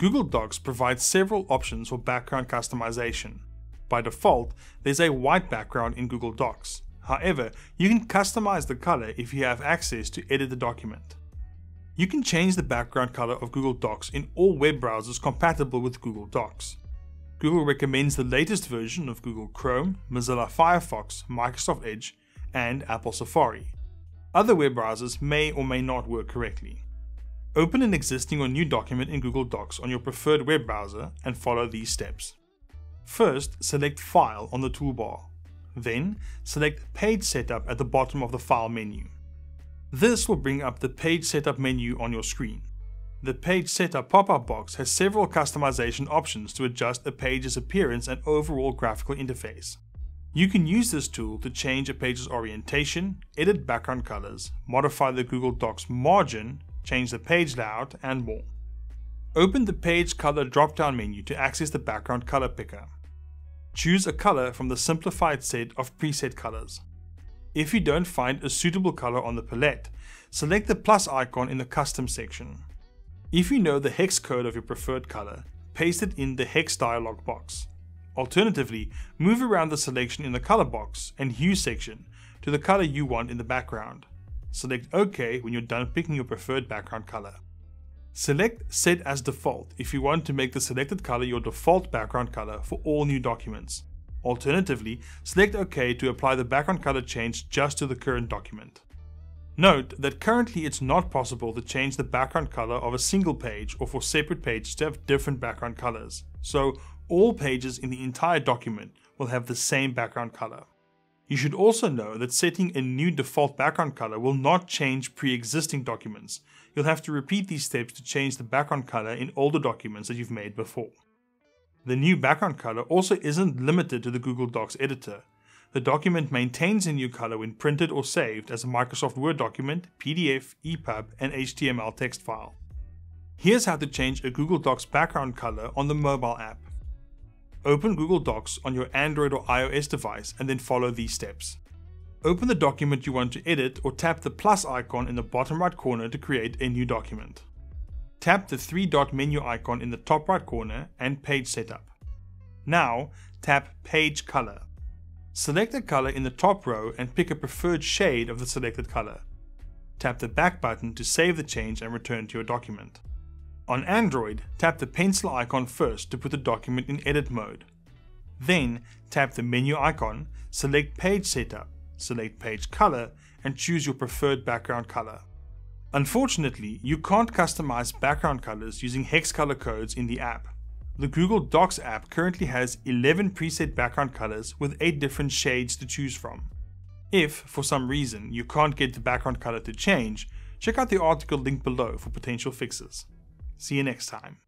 Google Docs provides several options for background customization. By default, there's a white background in Google Docs. However, you can customize the color if you have access to edit the document. You can change the background color of Google Docs in all web browsers compatible with Google Docs. Google recommends the latest version of Google Chrome, Mozilla Firefox, Microsoft Edge, and Apple Safari. Other web browsers may or may not work correctly. Open an existing or new document in Google Docs on your preferred web browser and follow these steps. First, select File on the toolbar. Then, select Page Setup at the bottom of the File menu. This will bring up the Page Setup menu on your screen. The Page Setup pop-up box has several customization options to adjust a page's appearance and overall graphical interface. You can use this tool to change a page's orientation, edit background colors, modify the Google Docs margin, change the page layout, and more. Open the Page Color drop-down menu to access the background color picker. Choose a color from the simplified set of preset colors. If you don't find a suitable color on the palette, select the plus icon in the Custom section. If you know the hex code of your preferred color, paste it in the hex dialog box. Alternatively, move around the selection in the color box and hue section to the color you want in the background. Select OK when you're done picking your preferred background color. Select Set as Default if you want to make the selected color your default background color for all new documents. Alternatively, select OK to apply the background color change just to the current document. Note that currently it's not possible to change the background color of a single page or for separate pages to have different background colors, so all pages in the entire document will have the same background color. You should also know that setting a new default background color will not change pre-existing documents. You'll have to repeat these steps to change the background color in older documents that you've made before. The new background color also isn't limited to the Google Docs editor. The document maintains a new color when printed or saved as a Microsoft Word document, PDF, EPUB, and HTML text file. Here's how to change a Google Docs background color on the mobile app. Open Google Docs on your Android or iOS device and then follow these steps. Open the document you want to edit or tap the plus icon in the bottom right corner to create a new document. Tap the three-dot menu icon in the top right corner and Page Setup. Now tap Page Color. Select a color in the top row and pick a preferred shade of the selected color. Tap the back button to save the change and return to your document. On Android, tap the pencil icon first to put the document in edit mode. Then tap the menu icon, select Page Setup, select Page Color, and choose your preferred background color. Unfortunately, you can't customize background colors using hex color codes in the app. The Google Docs app currently has 11 preset background colors with 8 different shades to choose from. If, for some reason, you can't get the background color to change, check out the article linked below for potential fixes. See you next time.